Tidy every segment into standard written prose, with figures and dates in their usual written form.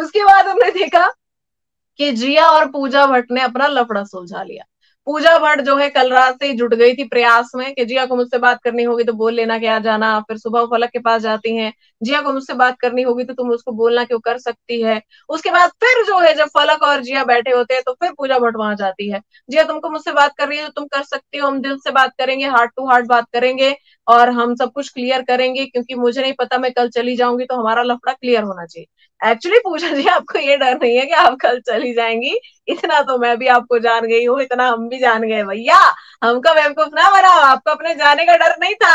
उसके बाद हमने देखा कि जिया और पूजा भट्ट ने अपना लफड़ा सुलझा लिया। पूजा भट्ट जो है कल रात से ही जुट गई थी प्रयास में कि जिया को मुझसे बात करनी होगी तो बोल लेना कि आ जाना। फिर सुबह फलक के पास जाती हैं, जिया को मुझसे बात करनी होगी तो तुम उसको बोलना कि वो कर सकती है। उसके बाद फिर जो है जब फलक और जिया बैठे होते हैं तो फिर पूजा भट्ट वहां जाती है, जिया तुमको मुझसे बात करनी है तो तुम कर सकती हो, हम दिल से बात करेंगे, हार्ट टू हार्ट बात करेंगे और हम सब कुछ क्लियर करेंगे क्योंकि मुझे नहीं पता, मैं कल चली जाऊंगी तो हमारा लफड़ा क्लियर होना चाहिए। एक्चुअली पूजा जी आपको ये डर नहीं है कि आप कल चली जाएंगी, इतना तो मैं भी आपको जान गई हूँ, इतना हम भी जान गए भैया, हमको बेवकूफ ना बनाओ। आपको अपने जाने का डर नहीं था,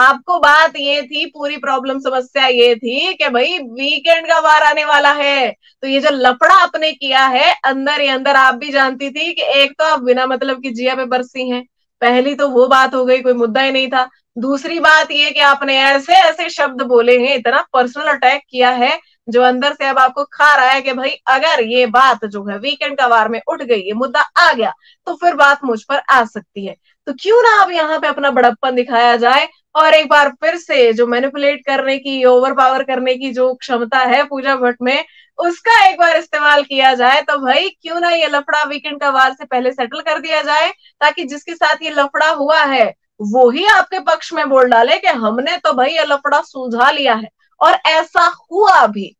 आपको बात ये थी, पूरी प्रॉब्लम समस्या ये थी कि भाई वीकेंड का वार आने वाला है तो ये जो लफड़ा आपने किया है अंदर ही अंदर आप भी जानती थी कि एक तो आप बिना मतलब की जिया पे बरसी हैं, पहली तो वो बात हो गई, कोई मुद्दा ही नहीं था। दूसरी बात ये कि आपने ऐसे ऐसे शब्द बोले हैं, इतना पर्सनल अटैक किया है जो अंदर से अब आपको खा रहा है कि भाई अगर ये बात जो है वीकेंड का वार में उठ गई, ये मुद्दा आ गया तो फिर बात मुझ पर आ सकती है। तो क्यों ना अब यहाँ पे अपना बड़प्पन दिखाया जाए और एक बार फिर से जो मैनिपुलेट करने की, ओवर पावर करने की जो क्षमता है पूजा भट्ट में, उसका एक बार इस्तेमाल किया जाए। तो भाई क्यों ना ये लफड़ा वीकेंड का वार से पहले सेटल कर दिया जाए ताकि जिसके साथ ये लफड़ा हुआ है वो ही आपके पक्ष में बोल डाले कि हमने तो भाई ये लफड़ा सुलझा लिया है। और ऐसा हुआ भी,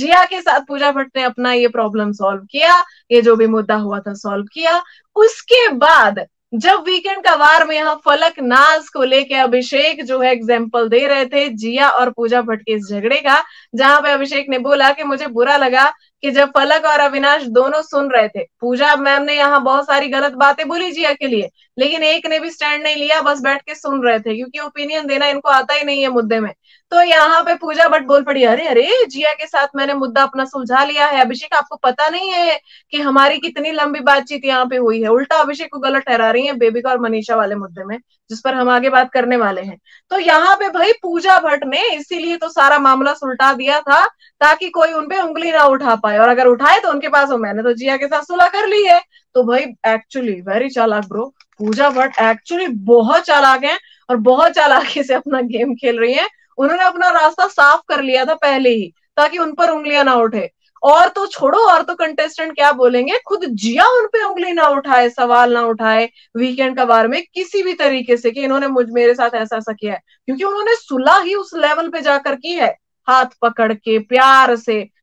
जिया के साथ पूजा भट्ट ने अपना ये प्रॉब्लम सॉल्व किया, ये जो भी मुद्दा हुआ था सॉल्व किया। उसके बाद जब वीकेंड का वार में यहाँ फलक नाज को लेके अभिषेक जो है एग्जाम्पल दे रहे थे जिया और पूजा भट्ट के इस झगड़े का, जहां पे अभिषेक ने बोला कि मुझे बुरा लगा कि जब फलक और अविनाश दोनों सुन रहे थे, पूजा मैम ने यहाँ बहुत सारी गलत बातें बोली जिया के लिए, लेकिन एक ने भी स्टैंड नहीं लिया, बस बैठ के सुन रहे थे क्योंकि ओपिनियन देना इनको आता ही नहीं है मुद्दे में। तो यहाँ पे पूजा भट्ट बोल पड़ी, अरे अरे जिया के साथ मैंने मुद्दा अपना सुलझा लिया है, अभिषेक आपको पता नहीं है कि हमारी कितनी लंबी बातचीत यहाँ पे हुई है। उल्टा अभिषेक को गलत ठहरा रही है बेबिका और मनीषा वाले मुद्दे में, जिस पर हम आगे बात करने वाले हैं। तो यहाँ पे भाई पूजा भट्ट ने इसीलिए तो सारा मामला सुलटा दिया था ताकि कोई उनपे उंगली ना उठा पाए, और अगर उठाए तो उनके पास हो मैंने तो जिया के साथ सुलह कर ली है। तो भाई एक्चुअली वेरी चालाक ब्रो, पूजा भट्ट एक्चुअली बहुत चालाक है और बहुत चालाकी से अपना गेम खेल रही है। उन्होंने अपना रास्ता साफ कर लिया था पहले ही ताकि उन पर उंगलियां ना उठे, और तो छोड़ो और तो कंटेस्टेंट क्या बोलेंगे, खुद जिया उन पे उंगली ना उठाए, सवाल ना उठाए वीकेंड का वार में किसी भी तरीके से कि इन्होंने मुझ मेरे साथ ऐसा ऐसा किया है, क्योंकि उन्होंने सुलह ही उस लेवल पे जाकर की है, हाथ पकड़ के प्यार से